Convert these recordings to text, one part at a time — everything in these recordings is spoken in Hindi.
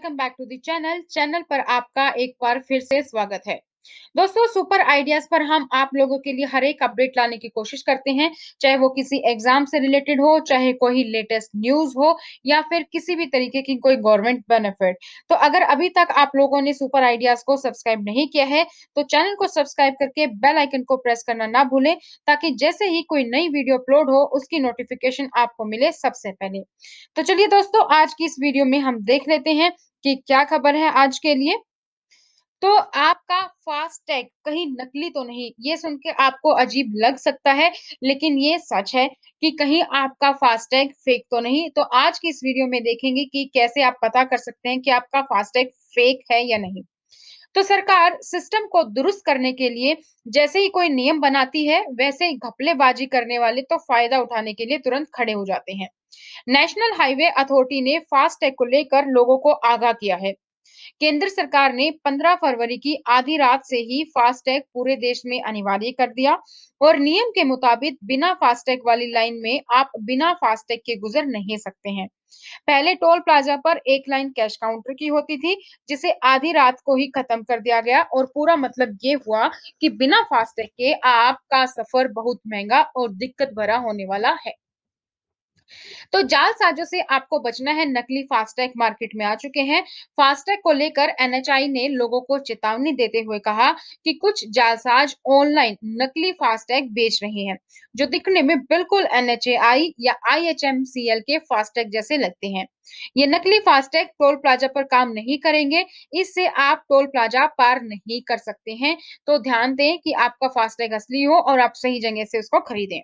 Welcome back to the channel पर आपका एक बार फिर से स्वागत है। दोस्तों, सुपर आइडियाज पर हम आप लोगों के लिए हर एक अपडेट लाने की कोशिश करते हैं, चाहे वो किसी एग्जाम से रिलेटेड हो, चाहे कोई लेटेस्ट न्यूज हो, या फिर किसी भी तरीके की कोई गवर्नमेंट बेनिफिट। तो अगर अभी तक आप लोगों ने सुपर आइडियाज को सब्सक्राइब नहीं किया है तो चैनल को सब्सक्राइब करके बेल आइकन को प्रेस करना ना भूलें, ताकि जैसे ही कोई नई वीडियो अपलोड हो उसकी नोटिफिकेशन आपको मिले सबसे पहले। तो चलिए दोस्तों, आज की इस वीडियो में हम देख लेते हैं कि क्या खबर है आज के लिए। तो आपका फास्टैग कहीं नकली तो नहीं, ये सुन के आपको अजीब लग सकता है, लेकिन ये सच है कि कहीं आपका फास्टैग फेक तो नहीं। तो आज की इस वीडियो में देखेंगे कि कैसे आप पता कर सकते हैं कि आपका फास्टैग फेक है या नहीं। तो सरकार सिस्टम को दुरुस्त करने के लिए जैसे ही कोई नियम बनाती है, वैसे ही घपलेबाजी करने वाले तो फायदा उठाने के लिए तुरंत खड़े हो जाते हैं। नेशनल हाईवे अथॉरिटी ने फास्टैग को लेकर लोगों को आगाह किया है। केंद्र सरकार ने 15 फरवरी की आधी रात से ही फास्टैग पूरे देश में अनिवार्य कर दिया और नियम के मुताबिक बिना फास्टैग वाली लाइन में आप बिना फास्टैग के गुजर नहीं सकते हैं। पहले टोल प्लाजा पर एक लाइन कैश काउंटर की होती थी, जिसे आधी रात को ही खत्म कर दिया गया और पूरा मतलब ये हुआ कि बिना फास्टैग के आपका सफर बहुत महंगा और दिक्कत भरा होने वाला है। तो जालसाजों से आपको बचना है। नकली फास्टैग मार्केट में आ चुके हैं। फास्टैग को लेकर एनएचआई ने लोगों को चेतावनी देते हुए कहा कि कुछ जालसाज ऑनलाइन नकली फास्टैग बेच रहे हैं, जो दिखने में बिल्कुल एनएचएआई या आईएचएमसीएल के फास्टैग जैसे लगते हैं। ये नकली फास्टैग टोल प्लाजा पर काम नहीं करेंगे, इससे आप टोल प्लाजा पार नहीं कर सकते हैं। तो ध्यान दें कि आपका फास्टैग असली हो और आप सही जगह से उसको खरीदें।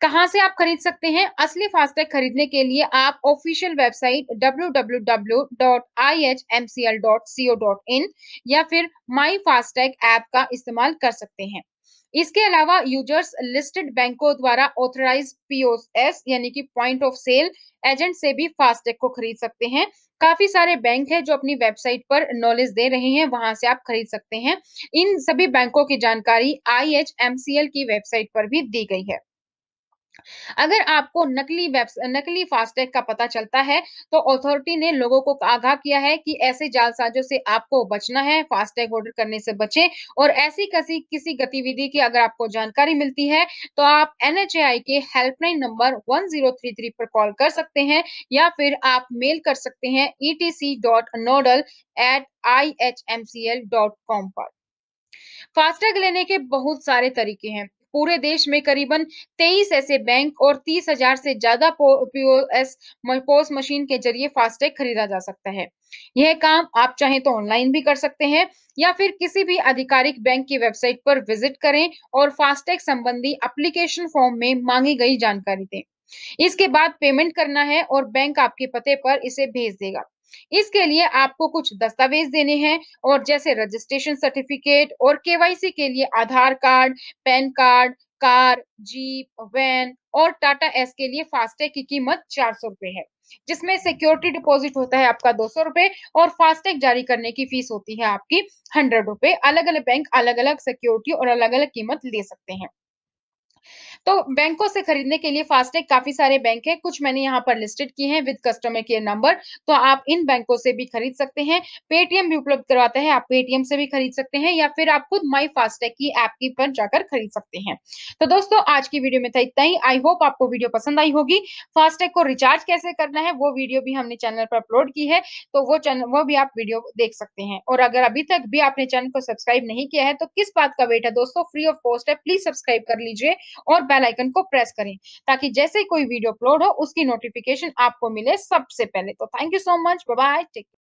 कहां से आप खरीद सकते हैं? असली फास्टैग खरीदने के लिए आप ऑफिशियल वेबसाइट www.ihmcl.co.in या फिर MyFASTag ऐप का इस्तेमाल कर सकते हैं। इसके अलावा यूजर्स लिस्टेड बैंकों द्वारा ऑथराइज्ड POS यानी कि पॉइंट ऑफ सेल एजेंट से भी फास्टैग को खरीद सकते हैं। काफी सारे बैंक हैं जो अपनी वेबसाइट पर नॉलेज दे रहे हैं, वहां से आप खरीद सकते हैं। इन सभी बैंकों की जानकारी IHMCL की वेबसाइट पर भी दी गई है। अगर आपको नकली फास्टैग का पता चलता है तो अथॉरिटी ने लोगों को आगाह किया है कि ऐसे जालसाजों से आपको बचना है, फास्टैग ऑर्डर करने से बचें। और ऐसी किसी गतिविधि की अगर आपको जानकारी मिलती है तो आप NHAI के हेल्पलाइन नंबर 1033 पर कॉल कर सकते हैं या फिर आप मेल कर सकते हैं ETC.nodal@ihmcl.com पर। फास्टैग लेने के बहुत सारे तरीके हैं। पूरे देश में करीबन 23 ऐसे बैंक और 30,000 से ज्यादा POS मशीन के जरिए फास्टैग खरीदा जा सकता है। यह काम आप चाहें तो ऑनलाइन भी कर सकते हैं या फिर किसी भी आधिकारिक बैंक की वेबसाइट पर विजिट करें और फास्टैग संबंधी एप्लीकेशन फॉर्म में मांगी गई जानकारी दें। इसके बाद पेमेंट करना है और बैंक आपके पते पर इसे भेज देगा। इसके लिए आपको कुछ दस्तावेज देने हैं, और जैसे रजिस्ट्रेशन सर्टिफिकेट और KYC के लिए Aadhaar card, PAN card, car, jeep, van और टाटा एस के लिए फास्टैग की कीमत 400 रुपए है, जिसमें सिक्योरिटी डिपॉजिट होता है आपका 200 रुपए और फास्टैग जारी करने की फीस होती है आपकी 100 रुपए। अलग अलग बैंक अलग अलग सिक्योरिटी और अलग अलग कीमत ले सकते हैं। तो बैंकों से खरीदने के लिए फास्टैग काफी सारे बैंक हैं, कुछ मैंने यहाँ पर लिस्टेड किए हैं विद कस्टमर केयर नंबर, तो आप इन बैंकों से भी खरीद सकते हैं। पेटीएम भी उपलब्ध करवाता है, आप पेटीएम से भी खरीद सकते हैं या फिर आप खुद MyFASTag की ऐप की पर जाकर खरीद सकते हैं। तो दोस्तों, आज की वीडियो में था इतना ही। आई होप आपको वीडियो पसंद आई होगी। फास्टैग को रिचार्ज कैसे करना है वो वीडियो भी हमने चैनल पर अपलोड की है, तो वो भी आप वीडियो देख सकते हैं। और अगर अभी तक भी आपने चैनल को सब्सक्राइब नहीं किया है तो किस बात का वेट है दोस्तों, फ्री ऑफ कॉस्ट है, प्लीज सब्सक्राइब कर लीजिए और बेल आइकन को प्रेस करें, ताकि जैसे कोई वीडियो अपलोड हो उसकी नोटिफिकेशन आपको मिले सबसे पहले। तो thank you so much, bye bye, take care.